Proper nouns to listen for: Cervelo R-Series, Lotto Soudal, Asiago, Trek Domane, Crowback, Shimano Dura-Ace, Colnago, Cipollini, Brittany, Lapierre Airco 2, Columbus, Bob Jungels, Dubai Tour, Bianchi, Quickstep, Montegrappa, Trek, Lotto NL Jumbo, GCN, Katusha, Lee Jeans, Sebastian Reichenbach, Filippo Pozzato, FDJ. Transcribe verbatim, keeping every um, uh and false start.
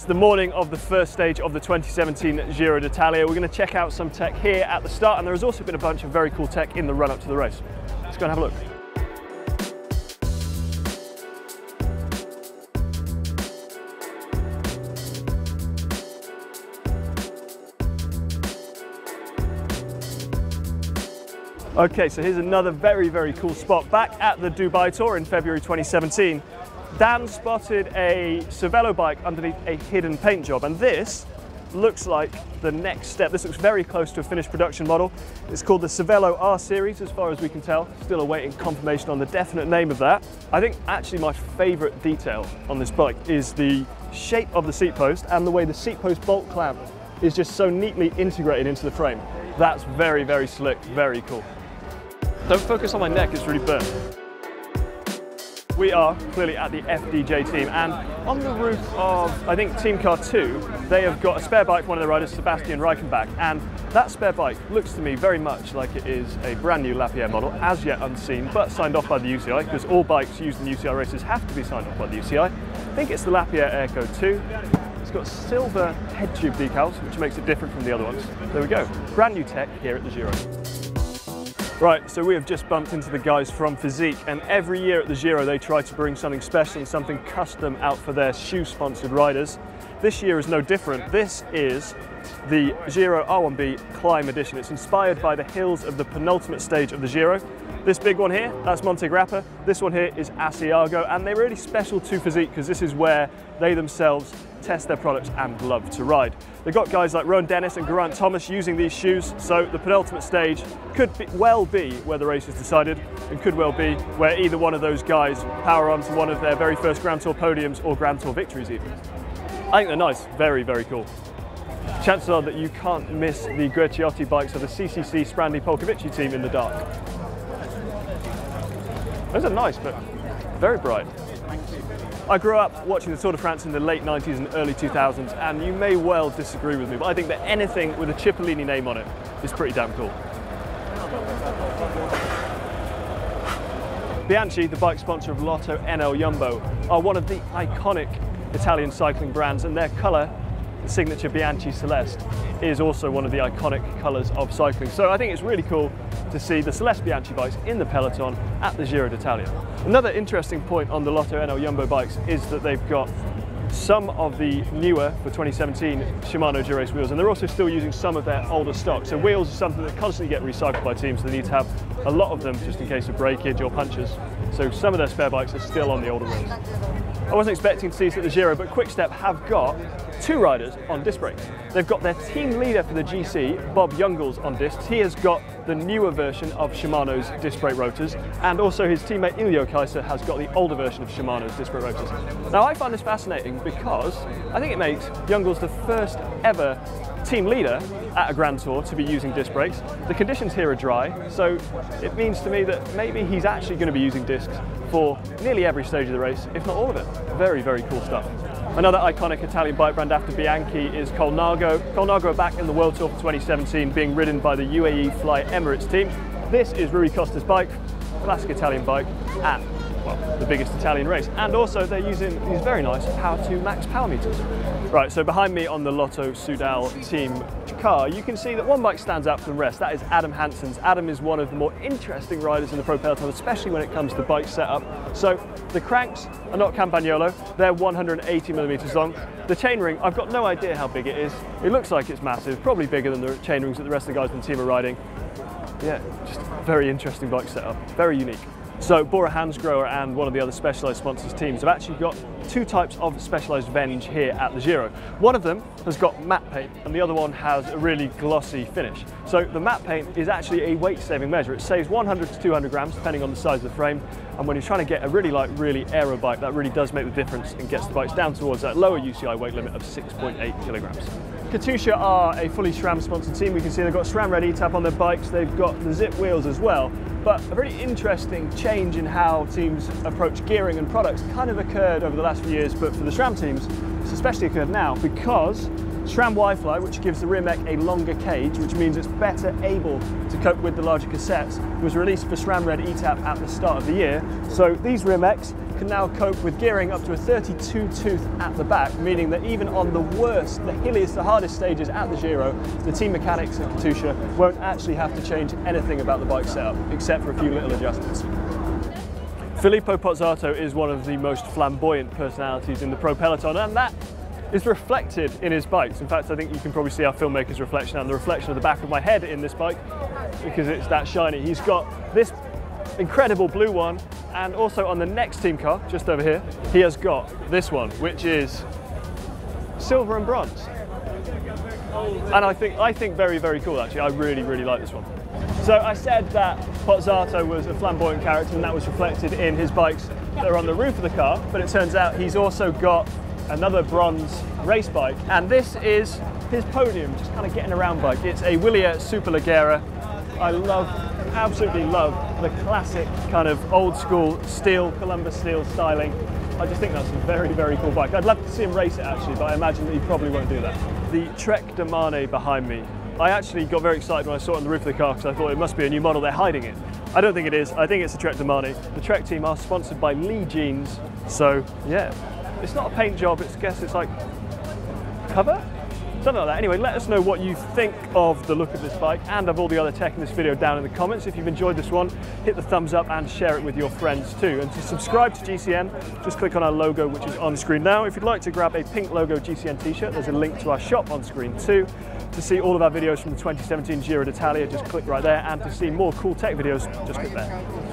It's the morning of the first stage of the twenty seventeen Giro d'Italia. We're going to check out some tech here at the start, and there has also been a bunch of very cool tech in the run up to the race. Let's go and have a look. Okay, so here's another very, very cool spot back at the Dubai Tour in February twenty seventeen. Dan spotted a Cervelo bike underneath a hidden paint job, and this looks like the next step. This looks very close to a finished production model. It's called the Cervelo R-Series, as far as we can tell. Still awaiting confirmation on the definite name of that. I think actually my favorite detail on this bike is the shape of the seat post and the way the seat post bolt clamp is just so neatly integrated into the frame. That's very, very slick, very cool. Don't focus on my neck, it's really burnt. We are clearly at the F D J team, and on the roof of, I think, Team Car two, they have got a spare bike for one of the riders, Sebastian Reichenbach, and that spare bike looks to me very much like it is a brand new Lapierre model, as yet unseen, but signed off by the U C I, because all bikes used in U C I races have to be signed off by the U C I. I think it's the Lapierre Airco two. It's got silver head tube decals, which makes it different from the other ones. There we go, brand new tech here at the Giro. Right, so we have just bumped into the guys from Fizik, and every year at the Giro they try to bring something special and something custom out for their shoe-sponsored riders. This year is no different. This is the Giro R one B Climb Edition. It's inspired by the hills of the penultimate stage of the Giro. This big one here, that's Montegrappa. This one here is Asiago, and they're really special to Fizik because this is where they themselves test their products and love to ride. They've got guys like Rowan Dennis and Geraint Thomas using these shoes, so the penultimate stage could be, well be where the race is decided, and could well be where either one of those guys power on to one of their very first Grand Tour podiums or Grand Tour victories even. I think they're nice, very, very cool. Chances are that you can't miss the Guerciotti bikes of the C C C Sprandy Polkovici team in the dark. Those are nice, but very bright. I grew up watching the Tour de France in the late nineties and early two thousands, and you may well disagree with me, but I think that anything with a Cipollini name on it is pretty damn cool. Bianchi, the bike sponsor of Lotto N L Jumbo, are one of the iconic Italian cycling brands, and their colour, the signature Bianchi Celeste, is also one of the iconic colours of cycling. So I think it's really cool to see the Celeste Bianchi bikes in the peloton at the Giro d'Italia. Another interesting point on the Lotto N L Jumbo bikes is that they've got some of the newer, for twenty seventeen, Shimano Dura-Ace wheels, and they're also still using some of their older stock. So wheels are something that constantly get recycled by teams, so they need to have a lot of them just in case of breakage or punches. So some of their spare bikes are still on the older wheels. I wasn't expecting to see this at the Giro, but Quickstep have got two riders on disc brakes. They've got their team leader for the G C, Bob Jungels, on discs. He has got the newer version of Shimano's disc brake rotors, and also his teammate Iljo Keisse has got the older version of Shimano's disc brake rotors. Now I find this fascinating because I think it makes Jungels the first ever team leader at a Grand Tour to be using disc brakes. The conditions here are dry, so it means to me that maybe he's actually going to be using discs for nearly every stage of the race, if not all of it. Very, very cool stuff. Another iconic Italian bike brand after Bianchi is Colnago. Colnago are back in the World Tour for twenty seventeen, being ridden by the U A E Fly Emirates team. This is Rui Costa's bike, classic Italian bike at, well, the biggest Italian race. And also they're using these very nice Power two Max power meters. Right, so behind me on the Lotto Soudal team car, you can see that one bike stands out from the rest. That is Adam Hansen's. Adam is one of the more interesting riders in the pro peloton, especially when it comes to bike setup. So the cranks are not Campagnolo, they're one hundred eighty millimeters long. The chainring, I've got no idea how big it is. It looks like it's massive, probably bigger than the chainrings that the rest of the guys in the team are riding. Yeah, just very interesting bike setup, very unique. So Bora Hansgrohe and one of the other specialised sponsors teams have actually got two types of specialised venge here at the Giro. One of them has got matte paint and the other one has a really glossy finish. So the matte paint is actually a weight saving measure. It saves one hundred to two hundred grams depending on the size of the frame, and when you're trying to get a really light, really aero bike, that really does make the difference and gets the bikes down towards that lower U C I weight limit of six point eight kilograms. Katusha are a fully SRAM sponsored team. We can see they've got SRAM Red eTap on their bikes, they've got the zip wheels as well, but a really interesting change in how teams approach gearing and products kind of occurred over the last few years, but for the SRAM teams, it's especially occurred now because SRAM Y-Fly, which gives the rear mech a longer cage, which means it's better able to cope with the larger cassettes, was released for SRAM Red eTap at the start of the year. So these rear mechs can now cope with gearing up to a thirty-two tooth at the back, meaning that even on the worst, the hilliest, the hardest stages at the Giro, the team mechanics at Katusha won't actually have to change anything about the bike setup, except for a few little adjustments. Filippo Pozzato is one of the most flamboyant personalities in the pro peloton, and that is reflected in his bikes. In fact, I think you can probably see our filmmaker's reflection and the reflection of the back of my head in this bike, because it's that shiny. He's got this incredible blue one, and also on the next team car, just over here, he has got this one, which is silver and bronze. And I think, I think very, very cool, actually. I really, really like this one. So I said that Pozzato was a flamboyant character, and that was reflected in his bikes that are on the roof of the car, but it turns out he's also got another bronze race bike, and this is his podium, just kind of getting around bike. It's a Willia Superleggera. I love, absolutely love the classic kind of old school steel, Columbus steel styling. I just think that's a very, very cool bike. I'd love to see him race it actually, but I imagine that he probably won't do that. The Trek Domane behind me, I actually got very excited when I saw it on the roof of the car because I thought it must be a new model, they're hiding it. I don't think it is, I think it's a Trek Domane. The Trek team are sponsored by Lee Jeans, so yeah. It's not a paint job, it's, I guess it's like cover? Something like that. Anyway, let us know what you think of the look of this bike and of all the other tech in this video down in the comments. If you've enjoyed this one, hit the thumbs up and share it with your friends too. And to subscribe to G C N, just click on our logo, which is on screen now. If you'd like to grab a pink logo G C N t-shirt, there's a link to our shop on screen too. To see all of our videos from the twenty seventeen Giro d'Italia, just click right there. And to see more cool tech videos, just click there.